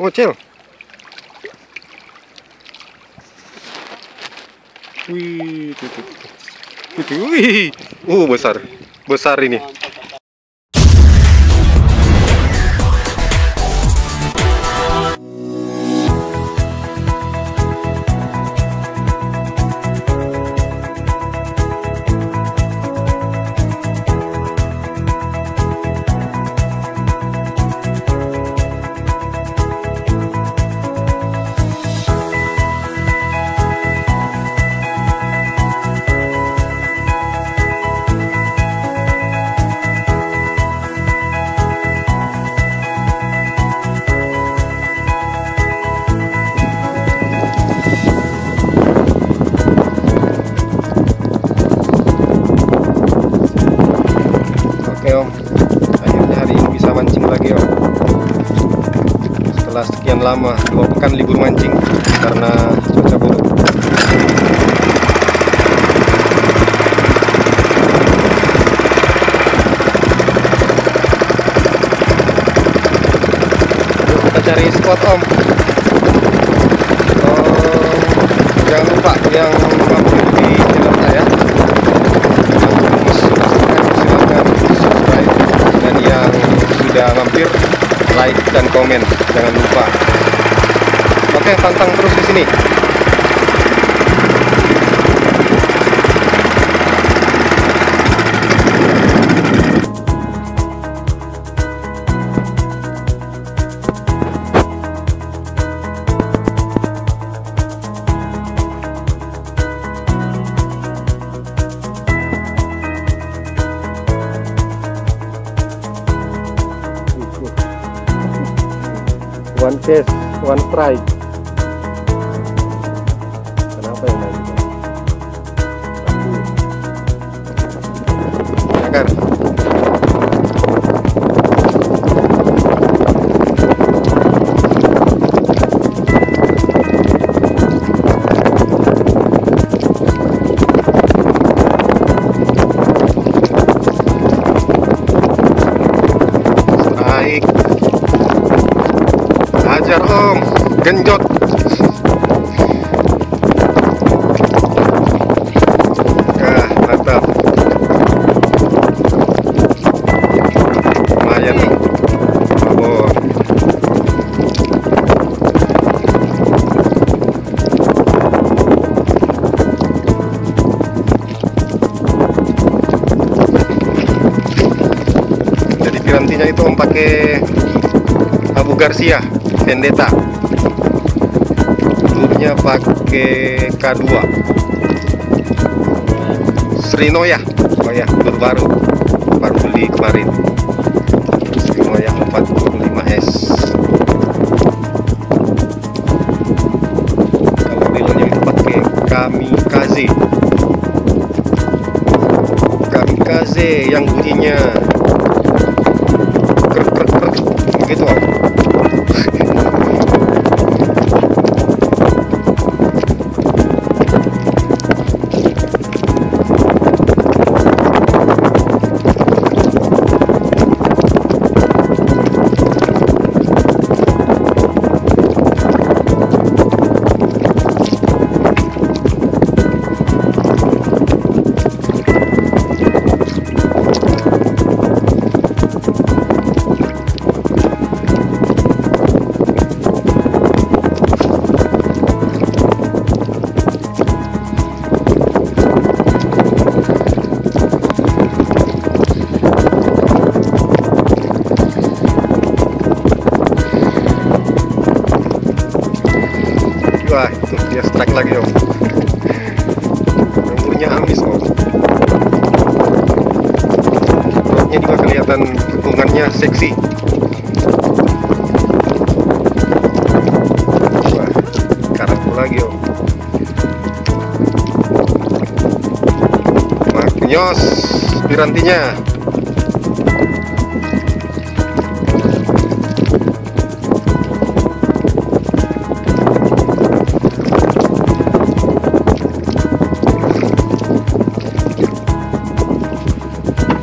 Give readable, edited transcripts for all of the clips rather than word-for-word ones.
Kecil. Wih, wih. Besar. Besar ini. Sekian lama, 2 pekan libur mancing karena cuaca buruk. Kita cari spot om. Jangan lupa yang mampir di channel saya. Silahkan subscribe, dan yang sudah mampir like dan komen, jangan lupa. Oke, pantang terus di sini. One case, one strike. Kenapa yang main itu? Agar. Om, genjot. Ah, mantap. Lumayan nih. Mabok. Jadi pirantinya itu om pakai Abu Garcia Vendetta, dulunya pakai K2 Trulinoya. Oh ya, baru beli kemarin, Trulinoya 45S. Kalau reelnya itu pakai Kamikaze yang bunyinya krek begitu om. Wah, itu dia strike lagi om. Nomornya habis om. Rodnya juga kelihatan kepungannya seksi. Wah, karatku lagi om. Maknyos pirantinya.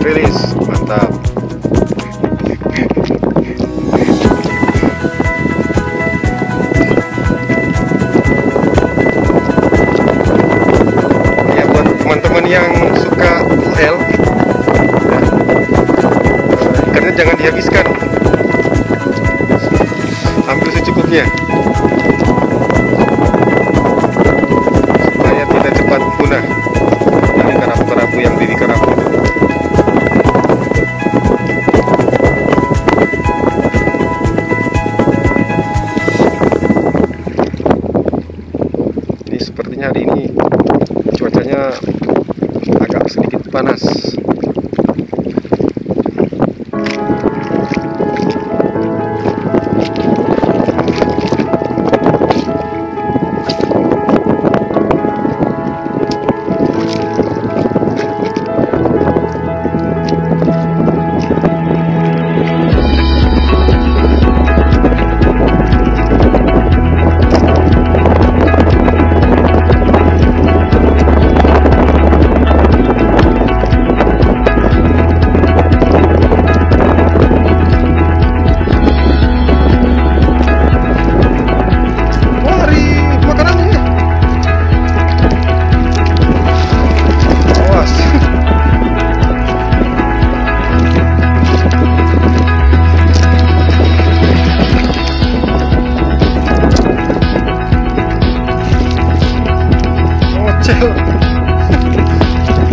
Rilis, mantap. menyerapnya supaya tidak cepat punah dari kerapu-kerapu yang dikerap. Ini sepertinya hari ini cuacanya agak sedikit panas.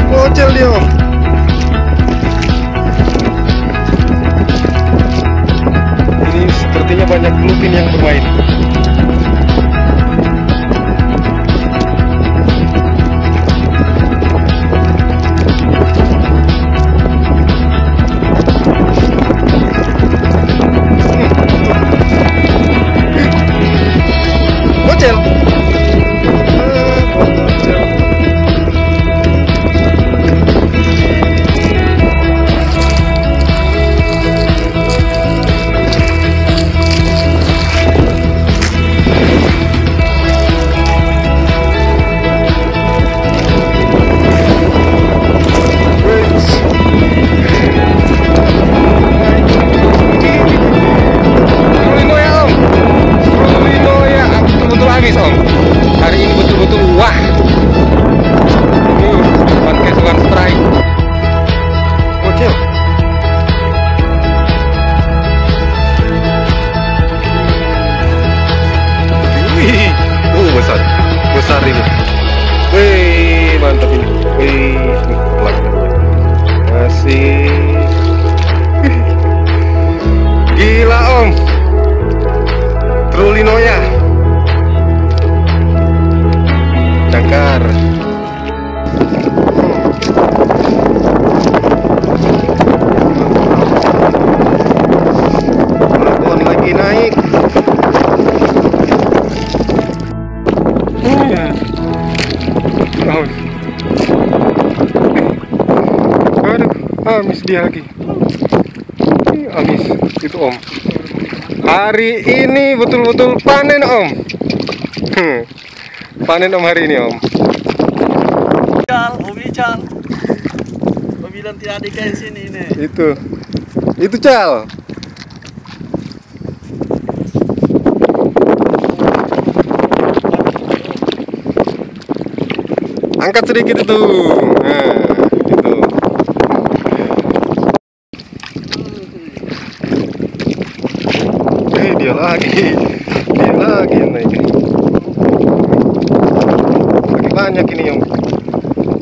Bocel dia. Ini sepertinya banyak lupin yang bermain. Ini. Wih, mantap ini. Wih, masih. Gila om, Trulinoya, cakar. Melon lagi naik. Amis dia lagi. Amis itu om. Hari ini betul-betul panen om. Panen om hari ini om. Cal, om bilang tidak ada ikan sini nih. Itu Cal. Angkat sedikit itu. Nah. Dia lagi yang naik. Lagi banyak ini om.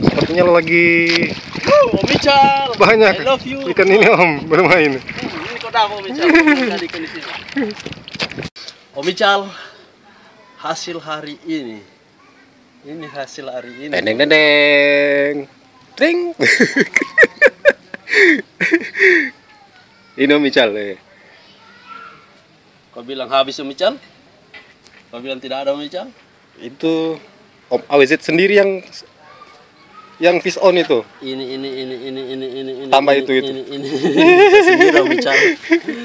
Sepertinya lagi banyak ikan ini om bermain. Ini kota om Ical. Hasil hari ini. Ini hasil hari ini. Dendeng. Tring. Ini om Ical. Kau bilang habis om Ical? Kau bilang tidak ada om Ical? Itu om AWZ sendiri yang fish on itu. Ini tambah itu. Ini sendiri om Ical.